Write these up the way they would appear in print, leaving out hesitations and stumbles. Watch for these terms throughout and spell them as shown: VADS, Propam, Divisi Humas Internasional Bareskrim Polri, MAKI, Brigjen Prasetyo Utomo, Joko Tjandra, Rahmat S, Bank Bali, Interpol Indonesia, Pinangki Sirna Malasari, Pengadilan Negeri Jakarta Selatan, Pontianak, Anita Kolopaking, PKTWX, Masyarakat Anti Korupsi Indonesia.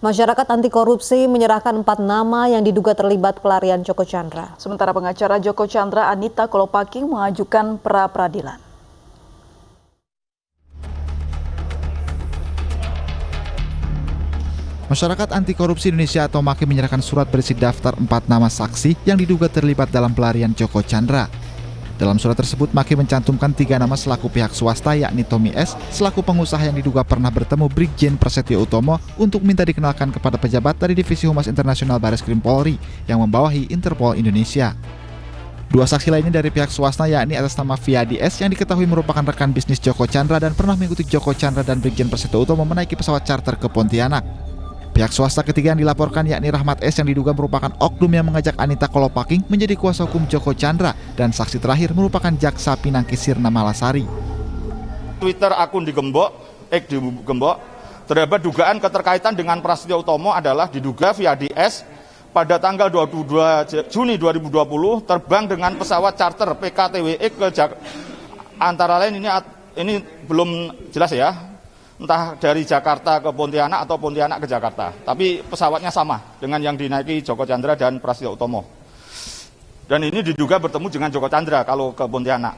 Masyarakat Anti Korupsi menyerahkan 4 nama yang diduga terlibat pelarian Joko Tjandra. Sementara pengacara Joko Tjandra, Anita Kolopaking, mengajukan pra-peradilan. Masyarakat Anti Korupsi Indonesia atau MAKI menyerahkan surat berisi daftar 4 nama saksi yang diduga terlibat dalam pelarian Joko Tjandra. Dalam surat tersebut, MAKI mencantumkan 3 nama selaku pihak swasta, yakni Tommy S, selaku pengusaha yang diduga pernah bertemu Brigjen Prasetyo Utomo untuk minta dikenalkan kepada pejabat dari Divisi Humas Internasional Bareskrim Polri yang membawahi Interpol Indonesia. 2 saksi lainnya dari pihak swasta, yakni atas nama VADS yang diketahui merupakan rekan bisnis Joko Tjandra dan pernah mengikuti Joko Tjandra dan Brigjen Prasetyo Utomo menaiki pesawat charter ke Pontianak. Pihak swasta ketiga yang dilaporkan yakni Rahmat S yang diduga merupakan oknum yang mengajak Anita Kolopaking menjadi kuasa hukum Joko Tjandra, dan saksi terakhir merupakan jaksa pinangki Sirna Malasari. Twitter akun digembok terdapat dugaan keterkaitan dengan Prasetyo Utomo adalah diduga VADS pada tanggal 22 Juni 2020 terbang dengan pesawat charter PKTWX ke Jakarta. Antara lain ini belum jelas ya. Entah dari Jakarta ke Pontianak atau Pontianak ke Jakarta. Tapi pesawatnya sama dengan yang dinaiki Joko Tjandra dan Prasetyo Utomo. Dan ini diduga bertemu dengan Joko Tjandra kalau ke Pontianak.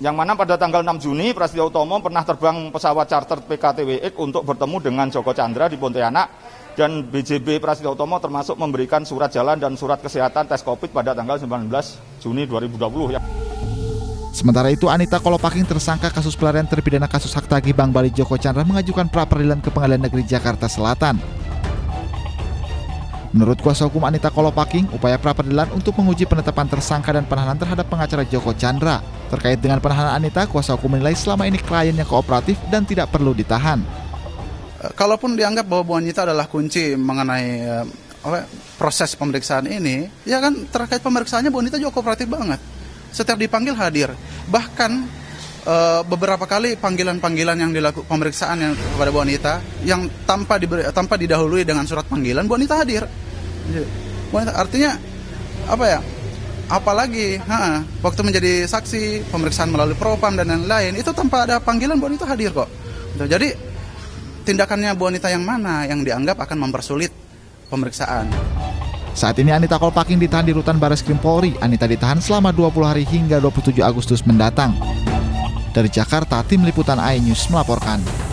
Yang mana pada tanggal 6 Juni Prasetyo Utomo pernah terbang pesawat charter PKTWX untuk bertemu dengan Joko Tjandra di Pontianak. Dan BJB Prasetyo Utomo termasuk memberikan surat jalan dan surat kesehatan tes COVID pada tanggal 19 Juni 2020. Sementara itu, Anita Kolopaking, tersangka kasus pelarian terpidana kasus hak tagih Bank Bali Joko Tjandra, mengajukan pra-peradilan ke Pengadilan Negeri Jakarta Selatan. Menurut kuasa hukum Anita Kolopaking, upaya pra-peradilan untuk menguji penetapan tersangka dan penahanan terhadap pengacara Joko Tjandra. Terkait dengan penahanan Anita, kuasa hukum menilai selama ini kliennya kooperatif dan tidak perlu ditahan. Kalaupun dianggap bahwa Bu Anita adalah kunci mengenai proses pemeriksaan ini, ya kan terkait pemeriksaannya Bu Anita juga kooperatif banget. Setiap dipanggil hadir, bahkan beberapa kali panggilan-panggilan yang dilakukan pemeriksaan yang kepada Bu Anita yang tanpa didahului dengan surat panggilan, Bu Anita hadir. Artinya apa ya? Apalagi waktu menjadi saksi pemeriksaan melalui propam dan lain-lain itu tanpa ada panggilan Bu Anita hadir kok. Jadi tindakannya Bu Anita yang mana yang dianggap akan mempersulit pemeriksaan? Saat ini Anita Kolopaking ditahan di Rutan Bareskrim Polri. Anita ditahan selama 20 hari hingga 27 Agustus mendatang. Dari Jakarta, tim liputan iNews melaporkan.